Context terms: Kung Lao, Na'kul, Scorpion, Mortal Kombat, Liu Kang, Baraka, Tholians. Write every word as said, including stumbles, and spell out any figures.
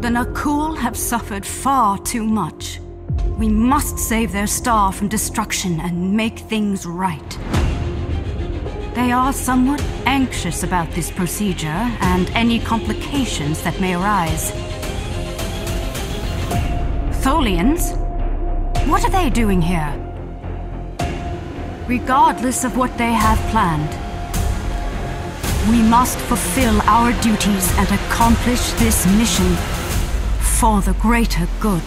The Na'kul have suffered far too much. We must save their star from destruction and make things right. They are somewhat anxious about this procedure and any complications that may arise. Tholians? What are they doing here? Regardless of what they have planned, we must fulfill our duties and accomplish this mission for the greater good.